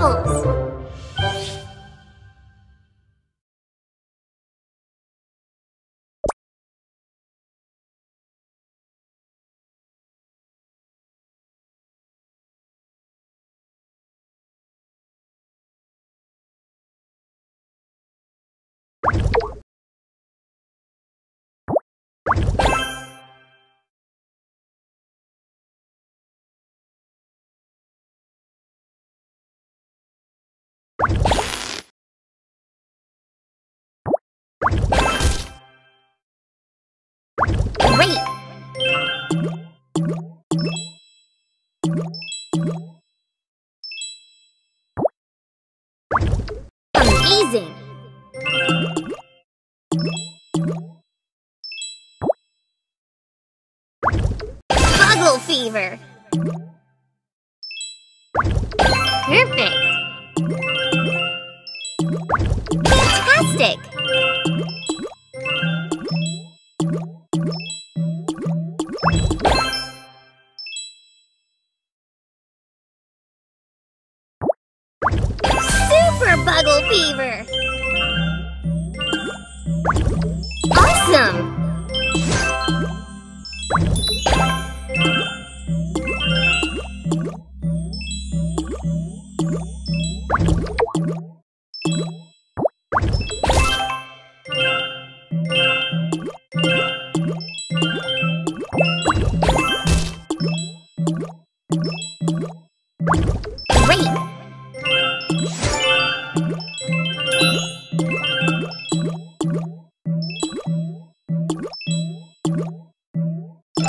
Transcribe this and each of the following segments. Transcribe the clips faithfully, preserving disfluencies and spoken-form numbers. bubbles. Great! Amazing! Buggle fever! Perfect! Fantastic! Buggle fever! Awesome!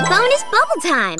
Bonus bubble time!